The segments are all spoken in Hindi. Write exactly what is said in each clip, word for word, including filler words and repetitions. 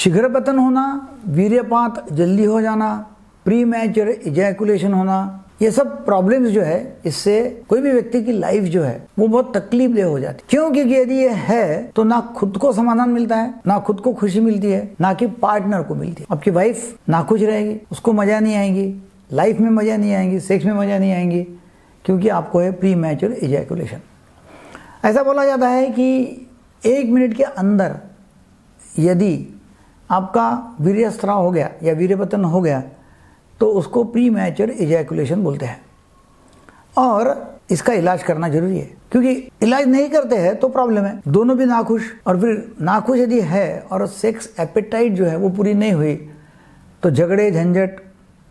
शीघ्रपतन होना, वीर्यपात जल्दी हो जाना, प्री मैच्योर इजैकुलेशन होना, ये सब प्रॉब्लम्स जो है इससे कोई भी व्यक्ति की लाइफ जो है वो बहुत तकलीफदेह हो जाती है। क्यों? क्योंकि यदि ये है तो ना खुद को समाधान मिलता है, ना खुद को खुशी मिलती है, ना कि पार्टनर को मिलती है। आपकी वाइफ नाखुश रहेगी, उसको मजा नहीं आएगी, लाइफ में मजा नहीं आएगी, सेक्स में मजा नहीं आएगी, क्योंकि आपको है प्री मैच्योर इजैकुलेशन। ऐसा बोला जाता है कि एक मिनट के अंदर यदि आपका वीर्यस्राव हो गया या वीर्यपतन हो गया तो उसको प्री मैच्योर इजैकुलेशन बोलते हैं, और इसका इलाज करना जरूरी है, क्योंकि इलाज नहीं करते हैं तो प्रॉब्लम है, दोनों भी नाखुश। और फिर नाखुश यदि है और सेक्स एपेटाइट जो है वो पूरी नहीं हुई तो झगड़े झंझट,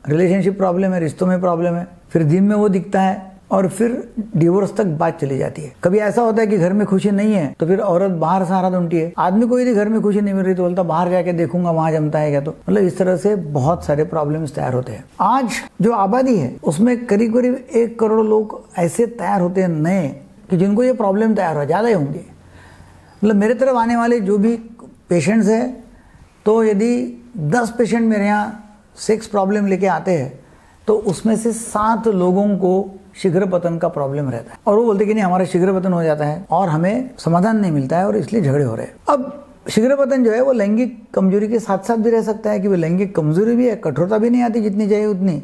रिलेशनशिप प्रॉब्लम है, रिश्तों में प्रॉब्लम है, फिर दिन में वो दिखता है और फिर डिवोर्स तक बात चली जाती है। कभी ऐसा होता है कि घर में खुशी नहीं है तो फिर औरत बाहर सहारा ढूंढती है, आदमी को यदि घर में खुशी नहीं मिल रही तो बोलता बाहर जाके देखूंगा वहां जमता है क्या। तो मतलब इस तरह से बहुत सारे प्रॉब्लम्स तैयार होते हैं। आज जो आबादी है उसमें करीब करीब एक करोड़ लोग ऐसे तैयार होते हैं नए कि जिनको ये प्रॉब्लम तैयार हो, ज्यादा होंगे। मतलब मेरे तरफ आने वाले जो भी पेशेंट्स है तो यदि दस पेशेंट मेरे यहाँ सेक्स प्रॉब्लम लेके आते हैं तो उसमें से सात लोगों को शीघ्रपतन का प्रॉब्लम रहता है और वो बोलते कि नहीं हमारा शीघ्रपतन हो जाता है और हमें समाधान नहीं मिलता है और इसलिए झगड़े हो रहे हैं। अब शीघ्रपतन जो है वो लैंगिक कमजोरी के साथ साथ भी रह सकता है कि वो लैंगिक कमजोरी भी है, कठोरता भी नहीं आती जितनी चाहिए उतनी,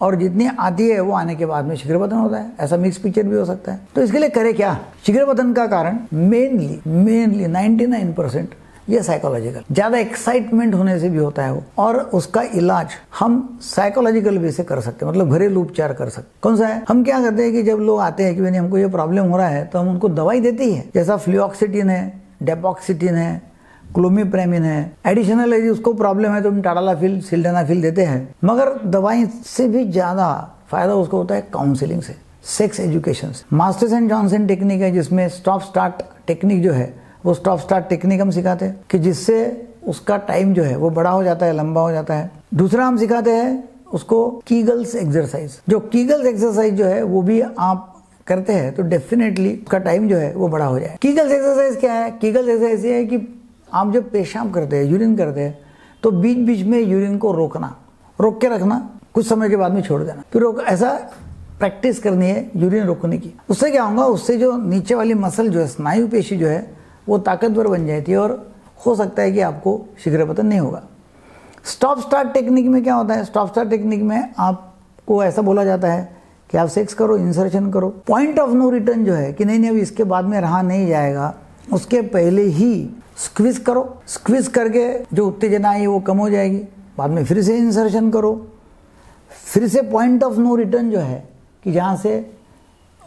और जितनी आती है वो आने के बाद में शीघ्रपतन होता है। ऐसा मिक्स पिक्चर भी हो सकता है। तो इसके लिए करे क्या? शीघ्रपतन का कारण mainly mainly ninety nine percent ये साइकोलॉजिकल, ज्यादा एक्साइटमेंट होने से भी होता है वो, और उसका इलाज हम साइकोलॉजिकल वे से कर सकते हैं, मतलब घरेलू उपचार कर सकते। कौन सा है? हम क्या करते हैं कि जब लोग आते हैं कि भाई हमको ये प्रॉब्लम हो रहा है तो हम उनको दवाई देते ही है, जैसा फ्लुओक्सेटिन है, डेपॉक्सिटीन है, क्लोमिप्रामिन है, एडिशनल यदि उसको प्रॉब्लम है तो हम टाडालाफिल, सिल्डेनाफिल देते हैं। मगर दवाई से भी ज्यादा फायदा उसको होता है काउंसिलिंग से, सेक्स एजुकेशन से। मास्टर्स एंड जॉनसन टेक्निक है जिसमें स्टॉप स्टार्ट टेक्निक जो है वो स्टॉप स्टार्ट टेक्निक हम सिखाते हैं कि जिससे उसका टाइम जो है वो बड़ा हो जाता है, लंबा हो जाता है। दूसरा हम सिखाते हैं उसको कीगल्स एक्सरसाइज, जो कीगल्स एक्सरसाइज जो है वो भी आप करते हैं तो डेफिनेटली उसका टाइम जो है वो बड़ा हो जाए। कीगल्स एक्सरसाइज क्या है? कीगल्स एक्सरसाइज ये है कि आप जब पेशाब करते हैं, यूरिन करते हैं, तो बीच बीच में यूरिन को रोकना, रोक के रखना, कुछ समय के बाद में छोड़ देना, फिर रोक, ऐसा प्रैक्टिस करनी है यूरिन रोकने की। उससे क्या होगा? उससे जो नीचे वाली मसल जो है, स्नायु पेशी जो है वो ताकतवर बन जाती है और हो सकता है कि आपको शीघ्रपतन नहीं होगा। स्टॉप स्टार्ट टेक्निक में क्या होता है? स्टॉप स्टार्ट टेक्निक में आपको ऐसा बोला जाता है कि आप सेक्स करो, इंसर्शन करो, पॉइंट ऑफ नो रिटर्न जो है कि नहीं नहीं अब इसके बाद में रहा नहीं जाएगा, उसके पहले ही स्क्विज करो, स्क्विज करके जो उत्तेजना आई वो कम हो जाएगी, बाद में फिर से इंसर्शन करो, फिर से पॉइंट ऑफ नो रिटर्न जो है कि जहाँ से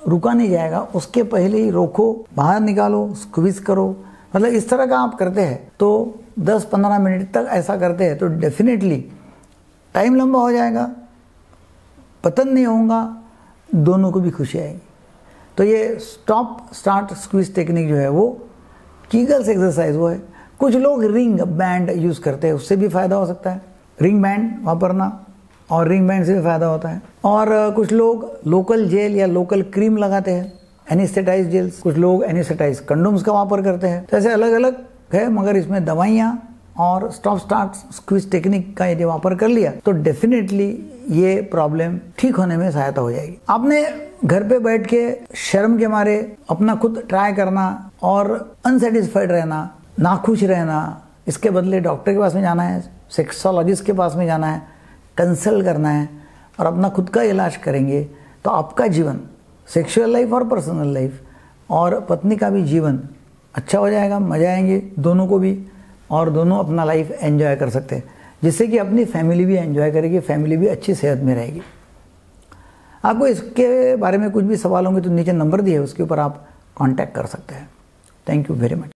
रुका नहीं जाएगा उसके पहले ही रोको, बाहर निकालो, स्क्वीज करो, मतलब इस तरह का आप करते हैं तो दस पंद्रह मिनट तक ऐसा करते हैं तो डेफिनेटली टाइम लंबा हो जाएगा, पतन नहीं होगा, दोनों को भी खुशी आएगी। तो ये स्टॉप स्टार्ट स्क्वीज टेक्निक जो है वो कीगल्स एक्सरसाइज वो है। कुछ लोग रिंग बैंड यूज़ करते हैं, उससे भी फायदा हो सकता है, रिंग बैंड वापरना, और रिंग बैंड से भी फायदा होता है। और कुछ लोग लोकल जेल या लोकल क्रीम लगाते हैं, एनिस्थेटाइज जेल्स, कुछ लोग एनिस्थेटाइज कंडोम्स का वापर करते हैं। तो ऐसे अलग अलग है, मगर इसमें दवाइयाँ और स्टॉप स्टार्ट स्क्विज टेक्निक का यदि वापर कर लिया तो डेफिनेटली ये प्रॉब्लम ठीक होने में सहायता हो जाएगी। आपने घर पे बैठ के शर्म के मारे अपना खुद ट्राई करना और अनसेटिस्फाइड रहना, नाखुश रहना, इसके बदले डॉक्टर के पास में जाना है, सेक्सोलॉजिस्ट के पास में जाना है, कंसल्ट करना है और अपना खुद का इलाज करेंगे तो आपका जीवन, सेक्सुअल लाइफ और पर्सनल लाइफ और पत्नी का भी जीवन अच्छा हो जाएगा, मजा आएंगे दोनों को भी, और दोनों अपना लाइफ एंजॉय कर सकते हैं, जिससे कि अपनी फैमिली भी एंजॉय करेगी, फैमिली भी अच्छी सेहत में रहेगी। आपको इसके बारे में कुछ भी सवाल होंगे तो नीचे नंबर दिए उसके ऊपर आप कॉन्टैक्ट कर सकते हैं। Thank you very much.